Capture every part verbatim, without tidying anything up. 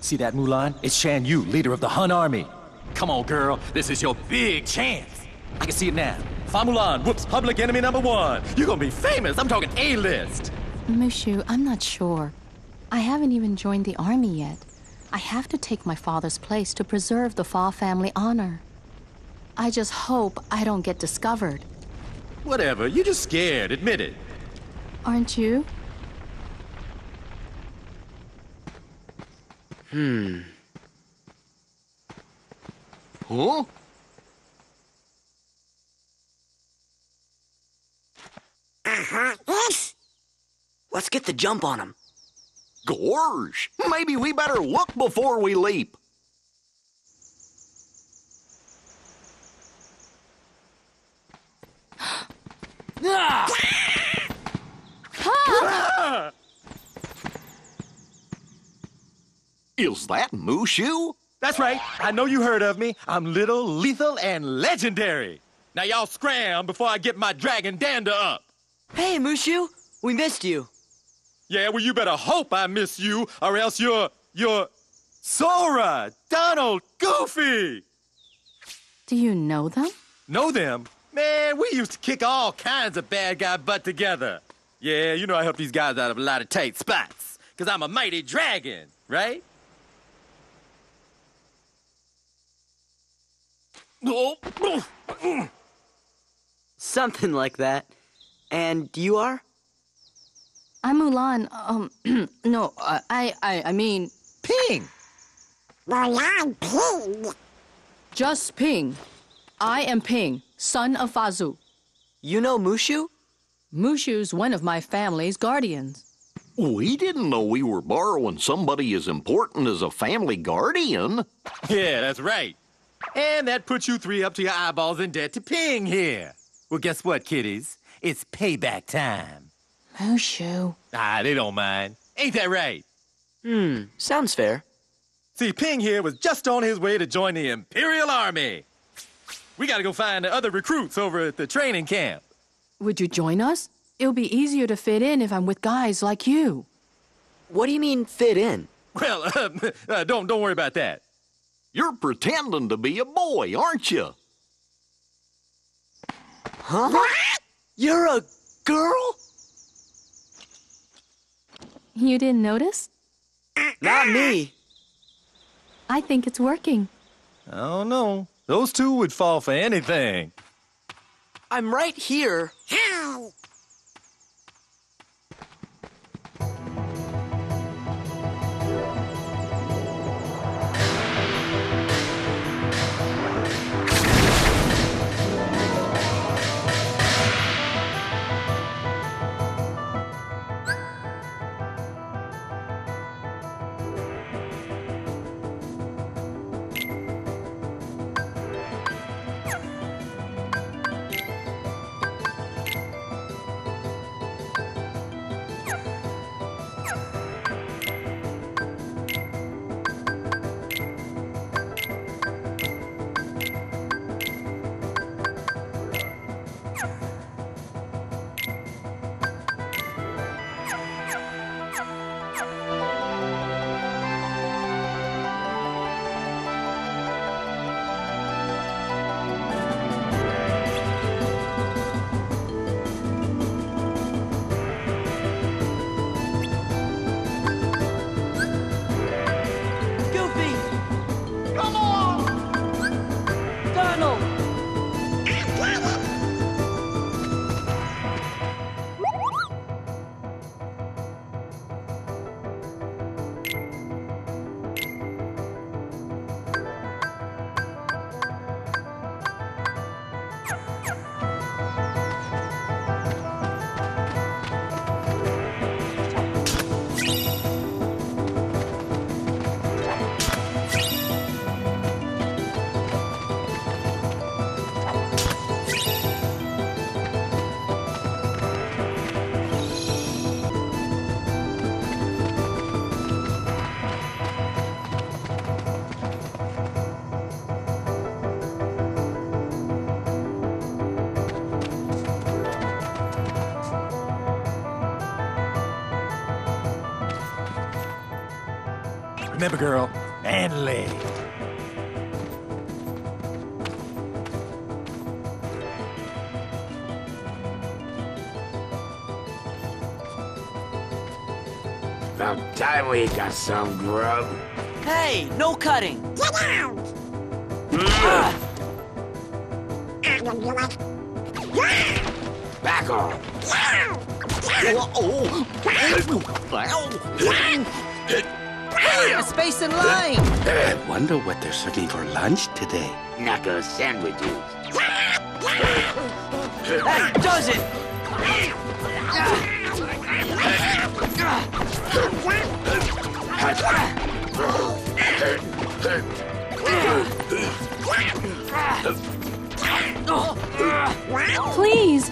See that, Mulan? It's Shan Yu, leader of the Hun army. Come on, girl. This is your big chance. I can see it now. Fa Mulan whoops public enemy number one. You're gonna be famous. I'm talking A-list. Mushu, I'm not sure. I haven't even joined the army yet. I have to take my father's place to preserve the Fa family honor. I just hope I don't get discovered. Whatever. You're just scared. Admit it. Aren't you? Hmm. Huh? Uh-huh. Yes. Let's get the jump on him. Gorge. Maybe we better look before we leap. Ah! Ah! Is that Mushu? That's right. I know you heard of me. I'm little, lethal, and legendary. Now y'all scram before I get my dragon dander up. Hey, Mushu. We missed you. Yeah, well, you better hope I miss you, or else you're... you're... Sora, Donald, Goofy! Do you know them? Know them? Man, we used to kick all kinds of bad guy butt together. Yeah, you know I help these guys out of a lot of tight spots, because I'm a mighty dragon, right? Something like that. And you are? I'm Mulan. Um, no, uh, I, I, I mean, Ping. Mulan Ping. Just Ping. I am Ping, son of Fazu. You know Mushu? Mushu's one of my family's guardians. We didn't know we were borrowing somebody as important as a family guardian. Yeah, that's right. And that puts you three up to your eyeballs in debt to Ping here. Well, guess what, kiddies? It's payback time. Mushu. Ah, they don't mind. Ain't that right? Hmm, sounds fair. See, Ping here was just on his way to join the Imperial Army. We gotta go find the other recruits over at the training camp. Would you join us? It'll be easier to fit in if I'm with guys like you. What do you mean, fit in? Well, uh, uh, don't, don't worry about that. You're pretending to be a boy, aren't you? Huh? What? You're a girl? You didn't notice? Not me. I think it's working. I don't know. Those two would fall for anything. I'm right here. How? Remember, girl, and leg. About time we got some grub. Hey, no cutting. Get out! Back off. A space in line. I wonder what they're serving for lunch today. Knuckle sandwiches. That does it. Please.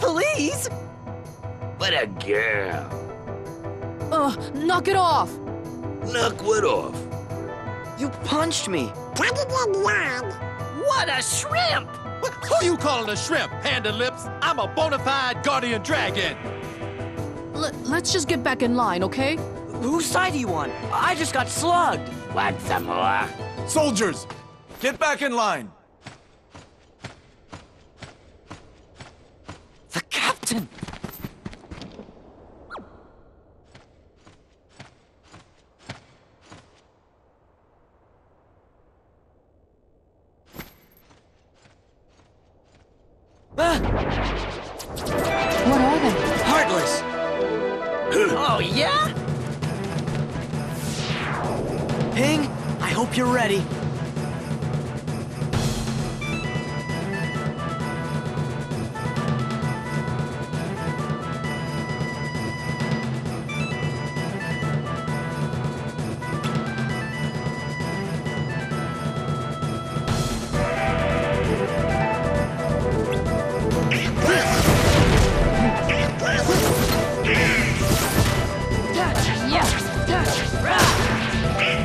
Please? What a girl. Uh, knock it off. Knock what off? You punched me. What a shrimp! What, who you calling a shrimp, Panda Lips? I'm a bona fide guardian dragon. L let's just get back in line, okay? Whose side are you on? I just got slugged. Want some more? Soldiers, get back in line. Ah! What are they? Heartless! Oh, yeah? Ping, I hope you're ready. Yes! Touch! Run! Run!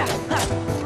Yeah.